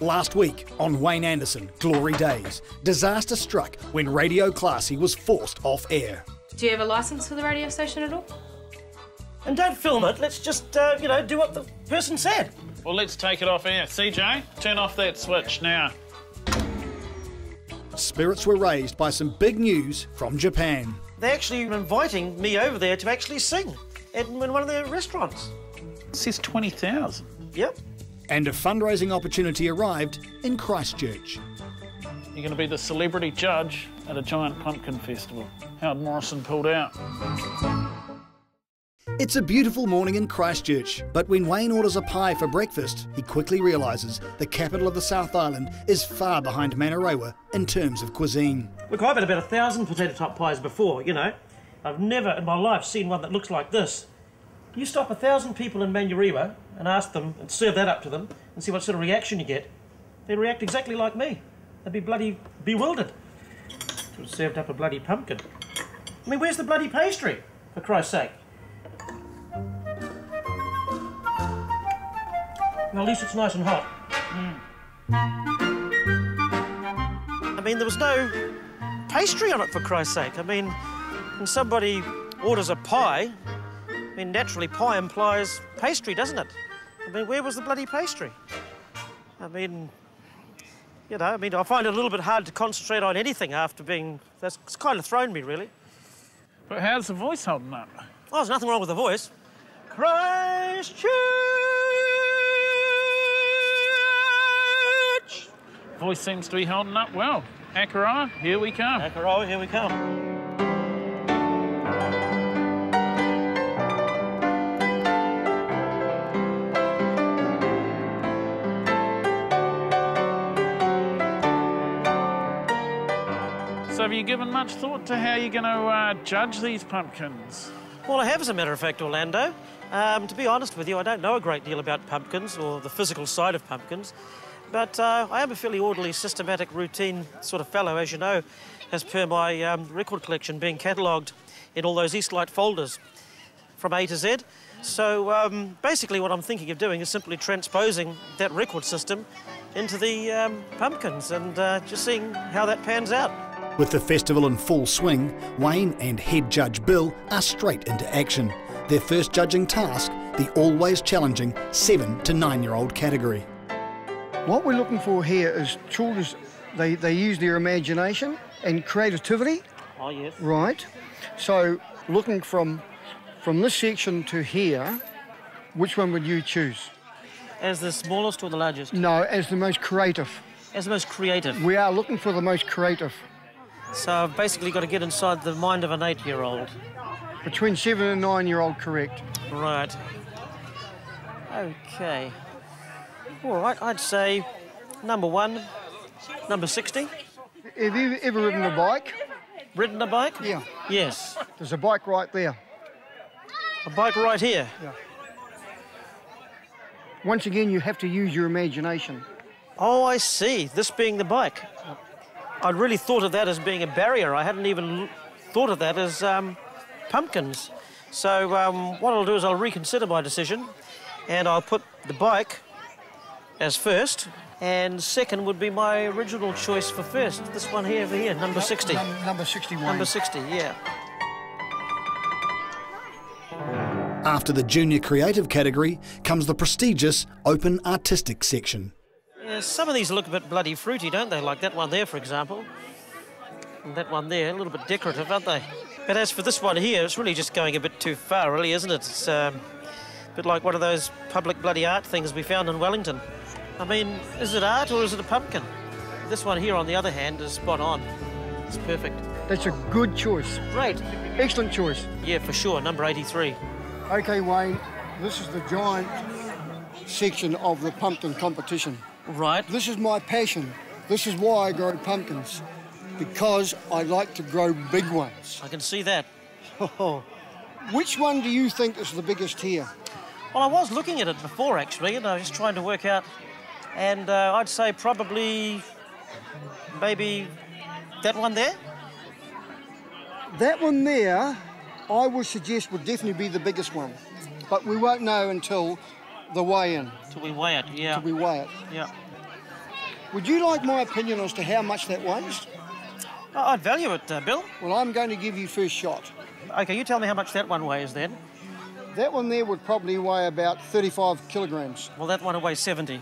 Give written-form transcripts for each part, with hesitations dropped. Last week on Wayne Anderson, Glory Days, disaster struck when Radio Classy was forced off air. Do you have a licence for the radio station at all? And don't film it, let's just, you know, do what the person said. Well, let's take it off air. CJ, turn off that switch now. Spirits were raised by some big news from Japan. They actually were inviting me over there to actually sing in one of their restaurants. It says 20,000. Yep. And a fundraising opportunity arrived in Christchurch. You're going to be the celebrity judge at a giant pumpkin festival. Howard Morrison pulled out. It's a beautiful morning in Christchurch, but when Wayne orders a pie for breakfast, he quickly realises the capital of the South Island is far behind Manurewa in terms of cuisine. Look, I've had about 1,000 potato top pies before, you know. I've never in my life seen one that looks like this. You stop 1,000 people in Manurewa and ask them and serve that up to them and see what sort of reaction you get. They react exactly like me. They'd be bloody bewildered to have served up a bloody pumpkin. I mean, where's the bloody pastry, for Christ's sake? Well, at least it's nice and hot. Mm. I mean, there was no pastry on it, for Christ's sake. I mean, when somebody orders a pie, I mean, naturally, pie implies pastry, doesn't it? I mean, where was the bloody pastry? I mean, you know, I find it a little bit hard to concentrate on anything after being... It's kind of thrown me, really. But how's the voice holding up? Oh, there's nothing wrong with the voice. Christchurch! Voice seems to be holding up well. Akaroa, here we come. Akaroa, here we come. So have you given much thought to how you're going to judge these pumpkins? Well, I have, as a matter of fact, Orlando. To be honest with you, I don't know a great deal about pumpkins or the physical side of pumpkins. But I am a fairly orderly, systematic, routine sort of fellow, as you know, as per my record collection being catalogued in all those Eastlight folders from A to Z. So basically what I'm thinking of doing is simply transposing that record system into the pumpkins and just seeing how that pans out. With the festival in full swing, Wayne and head judge Bill are straight into action. Their first judging task, the always challenging 7- to 9-year-old category. What we're looking for here is children's, they use their imagination and creativity. Oh, yes. Right. So looking from this section to here, which one would you choose? As the smallest or the largest? No, as the most creative. As the most creative? We are looking for the most creative. So I've basically got to get inside the mind of an 8-year-old. Between 7- and 9-year-old, correct. Right. OK. All right, I'd say number 1, number 60. Have you ever ridden a bike? Ridden a bike? Yeah. Yes. There's a bike right there. A bike right here? Yeah. Once again, you have to use your imagination. Oh, I see. This being the bike. I'd really thought of that as being a barrier. I hadn't even thought of that as pumpkins. So what I'll do is I'll reconsider my decision and I'll put the bike as first, and second would be my original choice for first. This one here, over here, number 60. Number 61. Number 60, yeah. After the junior creative category comes the prestigious open artistic section. Yeah, some of these look a bit bloody fruity, don't they? Like that one there, for example. And that one there, a little bit decorative, aren't they? But as for this one here, it's really just going a bit too far, really, isn't it? It's a bit like one of those public bloody art things we found in Wellington. I mean, is it art or is it a pumpkin? This one here, on the other hand, is spot on. It's perfect. That's a good choice. Great. Excellent choice. Yeah, for sure, number 83. OK, Wayne, this is the giant section of the pumpkin competition. Right. This is my passion. This is why I grow pumpkins, because I like to grow big ones. I can see that. Which one do you think is the biggest here? Well, I was looking at it before, actually, and I was just trying to work out. And I'd say probably, maybe that one there? That one there, I would suggest, would definitely be the biggest one. But we won't know until the weigh-in. Till we weigh it, yeah. Till we weigh it. Yeah. Would you like my opinion as to how much that weighs? I'd value it, Bill. Well, I'm going to give you first shot. OK, you tell me how much that one weighs, then. That one there would probably weigh about 35 kilograms. Well, that one weighs 70.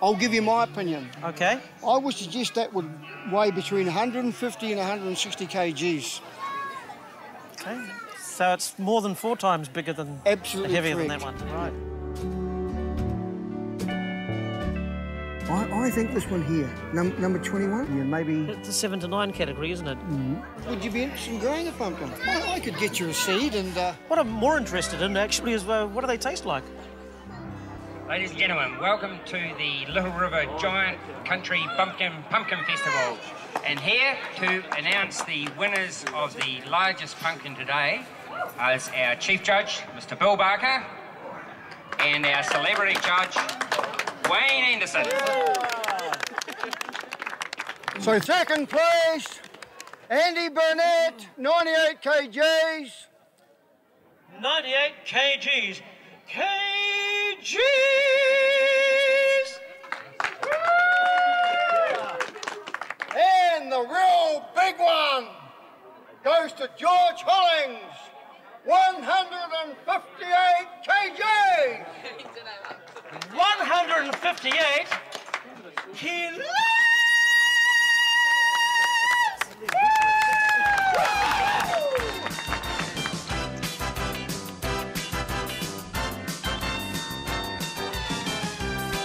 I'll give you my opinion. OK. I would suggest that would weigh between 150 and 160 kgs. OK. So it's more than 4 times bigger than... Absolutely heavier correct. Than that one. Right. I think this one here, number 21, yeah, maybe... It's the 7 to 9 category, isn't it? Mm-hmm. Would you be interested in growing a pumpkin? I could get you a seed and... What I'm more interested in, actually, is what do they taste like? Ladies and gentlemen, welcome to the Little River Giant Country Pumpkin Festival. And here to announce the winners of the largest pumpkin today is our Chief Judge, Mr. Bill Barker, and our Celebrity Judge, Wayne Anderson. Yeah. So second place, Andy Burnett, 98 kgs. 98 kgs. And the real big one goes to George Hollings, 158 kgs. 158 kilos.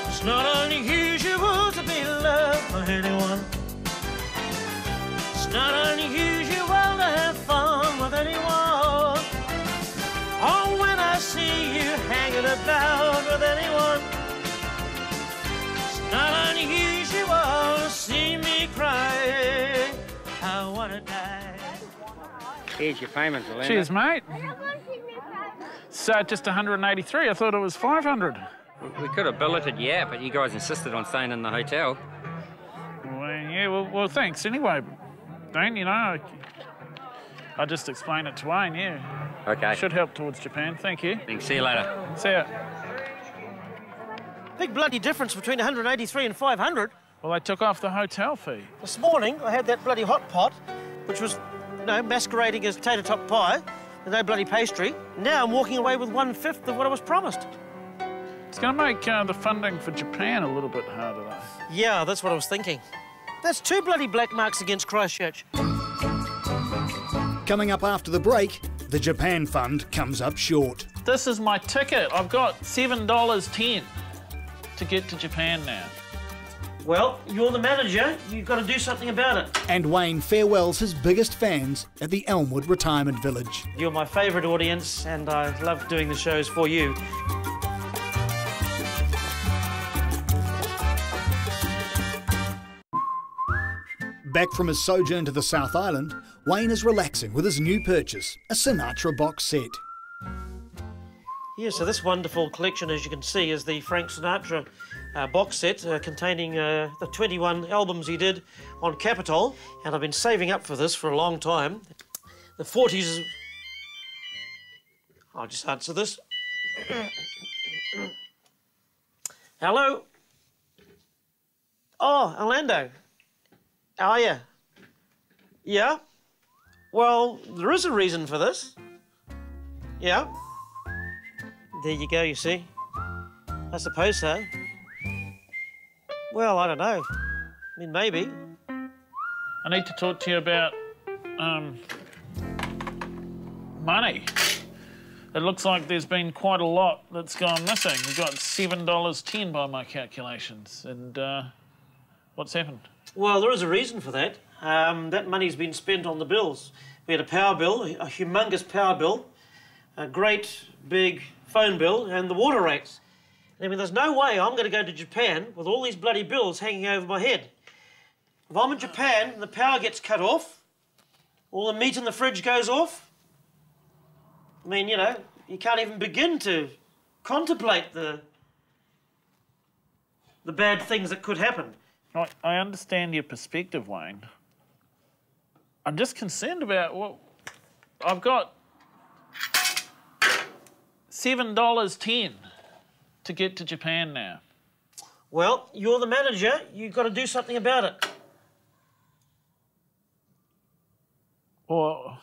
It's not unusual to be loved by anyone. It's not unusual to have fun with anyone. Oh, when I see you hanging about with anyone. It's not unusual to see me cry. I wanna die. Here's your payment, Elena. Cheers, mate. So just 183. I thought it was 500. We could have billeted, yeah, but you guys insisted on staying in the hotel. Well, yeah, well, thanks anyway, Dean, you know. I just explained it to Wayne, yeah. OK. Should help towards Japan, thank you. Thanks, see you later. See ya. Big bloody difference between 183 and 500. Well, they took off the hotel fee. This morning, I had that bloody hot pot, which was, you know, masquerading as potato top pie, and no bloody pastry. Now I'm walking away with 1/5 of what I was promised. It's going to make the funding for Japan a little bit harder, though. Yeah, that's what I was thinking. That's 2 bloody black marks against Christchurch. Coming up after the break, the Japan Fund comes up short. This is my ticket. I've got $7.10 to get to Japan now. Well, you're the manager. You've got to do something about it. And Wayne farewells his biggest fans at the Elmwood Retirement Village. You're my favourite audience, and I love doing the shows for you. Back from his sojourn to the South Island, Wayne is relaxing with his new purchase, a Sinatra box set. Yeah, so this wonderful collection, as you can see, is the Frank Sinatra box set containing the 21 albums he did on Capitol, and I've been saving up for this for a long time. The 40s is... I'll just answer this. Hello? Oh, Orlando. How are you? Yeah? Well, there is a reason for this. Yeah? There you go, you see. I suppose so. Well, I don't know. I mean, maybe. I need to talk to you about, money. It looks like there's been quite a lot that's gone missing. We've got $7.10 by my calculations, and, what's happened? Well, there is a reason for that. That money's been spent on the bills. We had a power bill, a humongous power bill, a great big phone bill, and the water rates. I mean, there's no way I'm going to go to Japan with all these bloody bills hanging over my head. If I'm in Japan and the power gets cut off, all the meat in the fridge goes off, I mean, you know, you can't even begin to contemplate the bad things that could happen. I understand your perspective, Wayne. I'm just concerned about what... I've got $7.10 to get to Japan now. Well, you're the manager. You've got to do something about it. Well,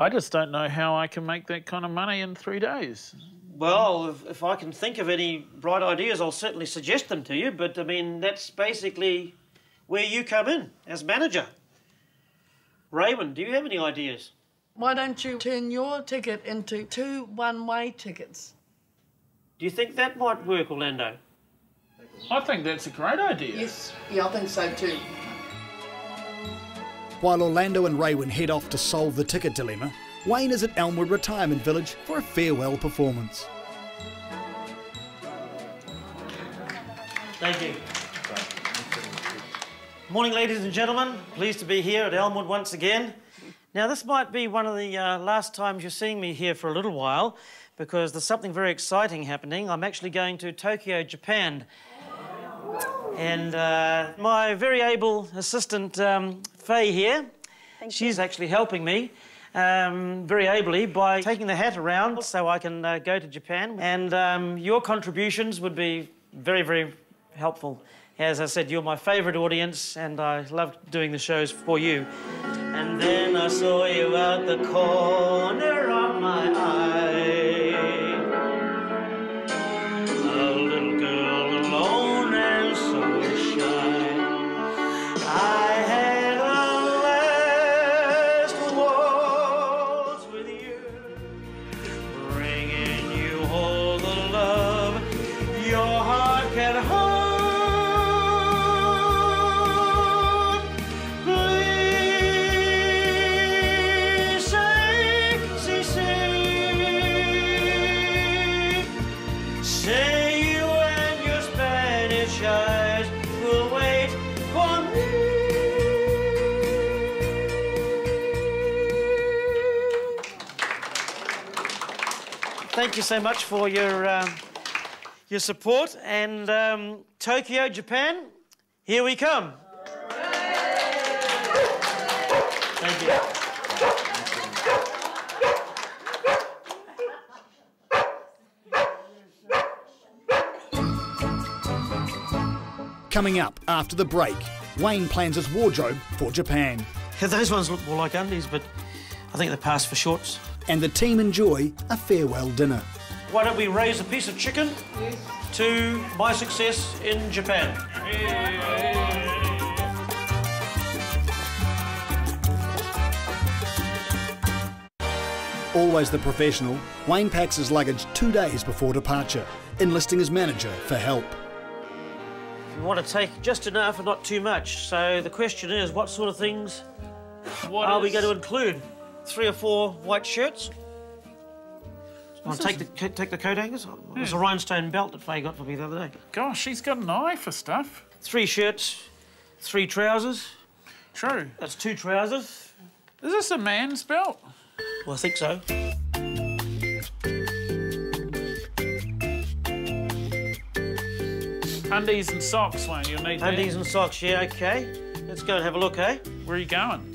I just don't know how I can make that kind of money in 3 days. Well, if I can think of any bright ideas, I'll certainly suggest them to you. But, I mean, that's basically where you come in as manager. Raymond, do you have any ideas? Why don't you turn your ticket into 2 one-way tickets? Do you think that might work, Orlando? I think that's a great idea. Yes, yeah, I think so too. While Orlando and Raywin head off to solve the ticket dilemma, Wayne is at Elmwood Retirement Village for a farewell performance. Thank you. Morning, ladies and gentlemen. Pleased to be here at Elmwood once again. Now, this might be one of the last times you're seeing me here for a little while, because there's something very exciting happening. I'm actually going to Tokyo, Japan. And my very able assistant, Faye here, she's actually helping me very ably by taking the hat around so I can go to Japan. And your contributions would be very, very helpful. As I said, you're my favourite audience and I loved doing the shows for you. And then I saw you out the corner of my eye. Thank you so much for your support. And Tokyo, Japan, here we come. Thank you. Coming up after the break, Wayne plans his wardrobe for Japan. Those ones look more like undies, but I think they pass for shorts. And the team enjoy a farewell dinner. Why don't we raise a piece of chicken to my success in Japan? Always the professional, Wayne packs his luggage 2 days before departure, enlisting his manager for help. You want to take just enough and not too much. So the question is, what sort of things are we going to include? 3 or 4 white shirts. I'll take the coat hangers. Yeah. It was a rhinestone belt that Faye got for me the other day. Gosh, she's got an eye for stuff. 3 shirts, 3 trousers. True. That's 2 trousers. Is this a man's belt? Well, I think so. Undies and socks, Wayne, you'll need undies and socks, yeah, OK. Let's go and have a look, eh? Where are you going?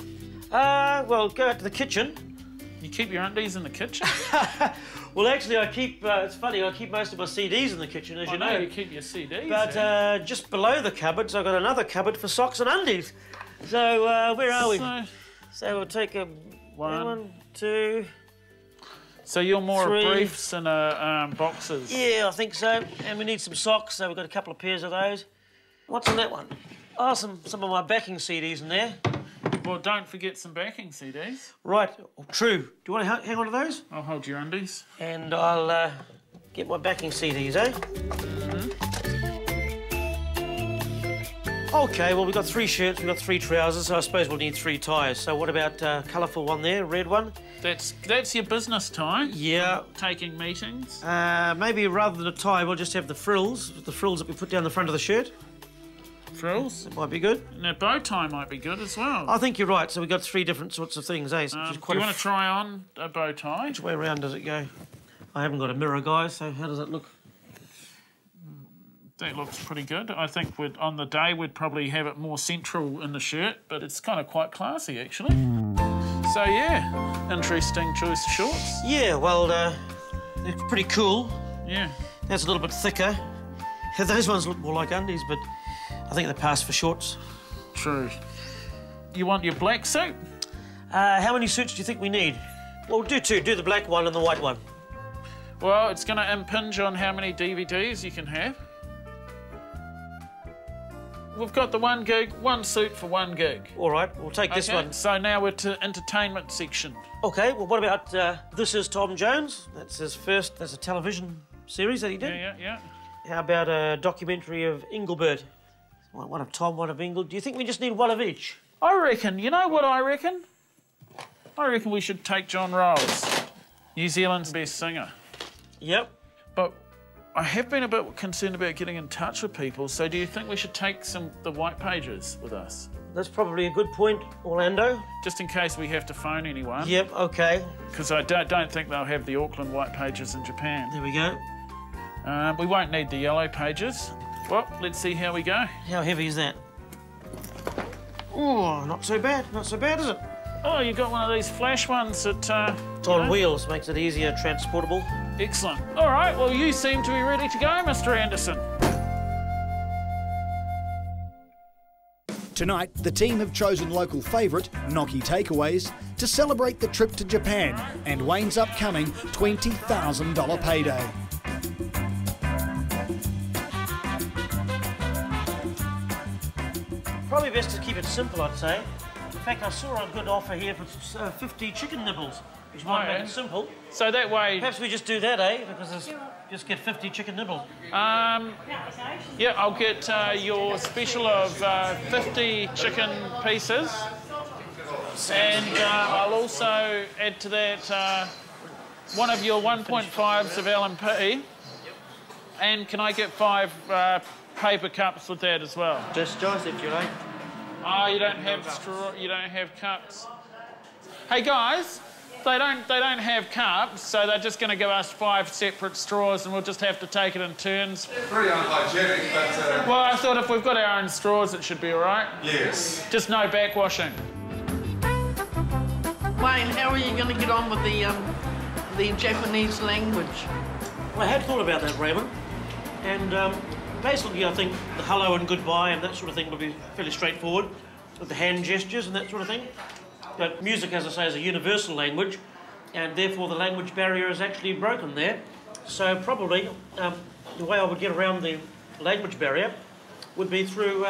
Well, go out to the kitchen. You keep your undies in the kitchen? Well, actually, I keep... it's funny, I keep most of my CDs in the kitchen, as you know. I know you keep your CDs. But just below the cupboards, I've got another cupboard for socks and undies. So, where are we? So we'll take a... One, two... So you're more three. Briefs and boxes? Yeah, I think so. And we need some socks, so we've got a couple of pairs of those. What's in that one? Oh, some of my backing CDs in there. Well, don't forget some backing CDs. Right, true. Do you want to hang on to those? I'll hold your undies. And I'll get my backing CDs, eh? Mm-hmm. OK, well, we've got 3 shirts, we've got 3 trousers, so I suppose we'll need 3 ties. So what about a colourful one there, red one? That's your business tie? Yeah. Taking meetings? Maybe rather than a tie, we'll just have the frills that we put down the front of the shirt. Frills. It might be good. And a bow tie might be good as well. I think you're right. So we've got 3 different sorts of things, eh? So do you want to try on a bow tie? Which way around does it go? I haven't got a mirror, guys, so how does it look? That looks pretty good. I think on the day we'd probably have it more central in the shirt, but it's kind of quite classy, actually. So, yeah, interesting choice of shorts. Yeah, well, they're pretty cool. Yeah. That's a little bit thicker. Those ones look more like undies, but I think they pass for shorts. True. You want your black suit? How many suits do you think we need? Well, do two. Do the black one and the white one. Well, it's going to impinge on how many DVDs you can have. We've got the 1 gig, one suit for 1 gig. All right, we'll take this one. So now we're to entertainment section. OK, well, what about This Is Tom Jones? That's his first, that's a television series that he did. Yeah. How about a documentary of Engelbert? One of Tom, one of Engel. Do you think we just need one of each? I reckon, you know what I reckon? I reckon we should take John Rolls, New Zealand's best singer. Yep. But I have been a bit concerned about getting in touch with people, so do you think we should take the white pages with us? That's probably a good point, Orlando. Just in case we have to phone anyone. Yep, OK. Because I don't think they'll have the Auckland white pages in Japan. There we go. We won't need the yellow pages. Well, let's see how we go. How heavy is that? Oh, not so bad. Not so bad, is it? Oh, you got one of these flash ones that... it's on wheels, makes it easier transportable. Excellent. All right, well, you seem to be ready to go, Mr. Anderson. Tonight, the team have chosen local favourite, Noki Takeaways, to celebrate the trip to Japan and Wayne's upcoming $20,000 payday. Probably best to keep it simple, I'd say. In fact, I saw a good offer here for 50 chicken nibbles. Which might make it simple. So that way... Perhaps we just do that, eh? Because it's just get 50 chicken nibbles. Yeah, I'll get your special of 50 chicken pieces. And I'll also add to that one of your 1.5s of L&P. And can I get 5 paper cups with that as well? Just choice, if you like. Oh, you don't have cups. Hey, guys. They don't have cups, so they're just going to give us 5 separate straws and we'll just have to take it in turns. Pretty unhygienic, but... Well, I thought if we've got our own straws, it should be all right. Yes. Just no backwashing. Wayne, how are you going to get on with the Japanese language? Well, I had thought about that, Raymond. And basically, I think the hello and goodbye and that sort of thing will be fairly straightforward, with the hand gestures and that sort of thing. But music, as I say, is a universal language, and therefore the language barrier is actually broken there. So probably the way I would get around the language barrier would be through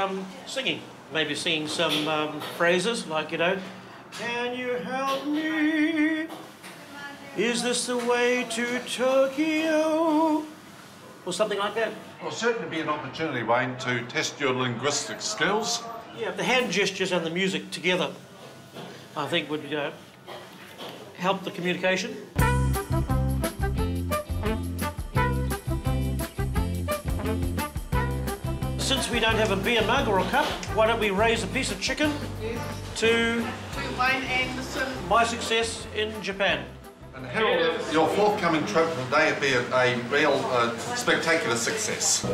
singing. Maybe singing some phrases like, you know, can you help me? Is this the way to Tokyo? Or something like that. Well, certainly be an opportunity, Wayne, to test your linguistic skills. Yeah, the hand gestures and the music together, I think, would help the communication. Since we don't have a beer mug or a cup, why don't we raise a piece of chicken to Wayne Anderson, my success in Japan. And Harold, your forthcoming trip today will be a real spectacular success.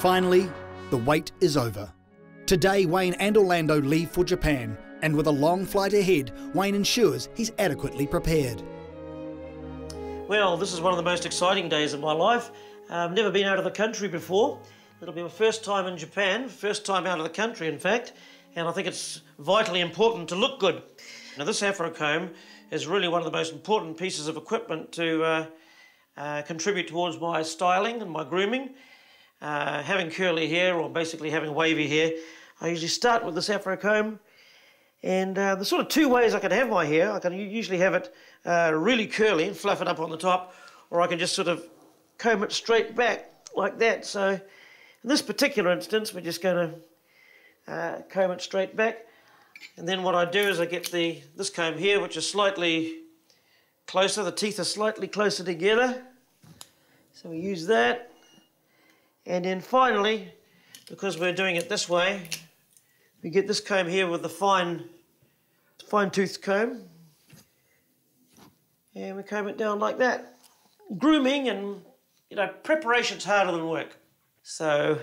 Finally, the wait is over. Today, Wayne and Orlando leave for Japan, and with a long flight ahead, Wayne ensures he's adequately prepared. Well, this is one of the most exciting days of my life. I've never been out of the country before. It'll be my first time in Japan, first time out of the country, in fact, and I think it's vitally important to look good. Now, this afro comb is really one of the most important pieces of equipment to contribute towards my styling and my grooming. Having curly hair, or basically having wavy hair, I usually start with this afro comb, and there's sort of 2 ways I can have my hair. I can usually have it really curly and fluff it up on the top, or I can just sort of comb it straight back like that. So in this particular instance, we're just going to comb it straight back, and then what I do is I get this comb here, which is slightly closer, the teeth are slightly closer together, so we use that. And then finally, because we're doing it this way, we get this comb here with the fine-toothed comb. And we comb it down like that. Grooming and, you know, preparation's harder than work. So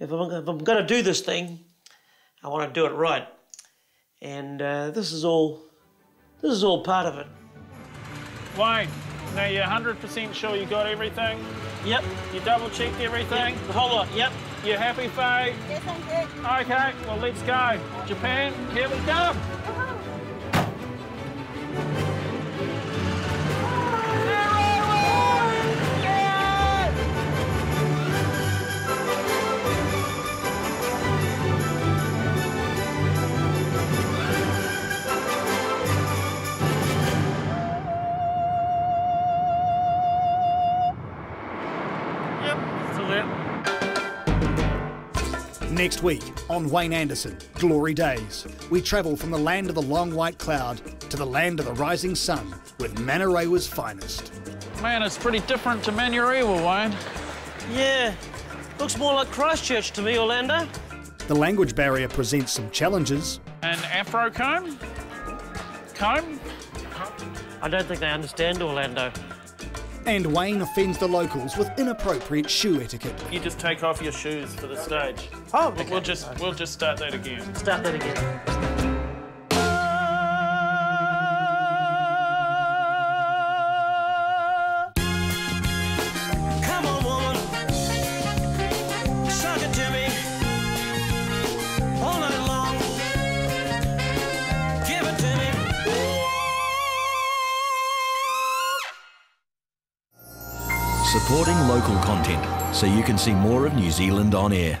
if I'm going to do this thing, I want to do it right. And this is all part of it. Wayne, now you're 100% sure you got everything? Yep. You double-checked everything? Yep. The whole lot, yep. You happy, Faye? Yes, I'm good. Okay, well, let's go. Japan, here we come. Next week on Wayne Anderson, Glory Days, we travel from the land of the long white cloud to the land of the rising sun with Manurewa's finest. Man, it's pretty different to Manurewa, Wayne. Yeah, looks more like Christchurch to me, Orlando. The language barrier presents some challenges. An afro comb? Comb? I don't think they understand Orlando. And Wayne offends the locals with inappropriate shoe etiquette. You just take off your shoes for the stage. Oh, okay. We'll just start that again. Start that again. Come on, woman, suck it to me all night long. Give it to me. Supporting local content so you can see more of New Zealand on air.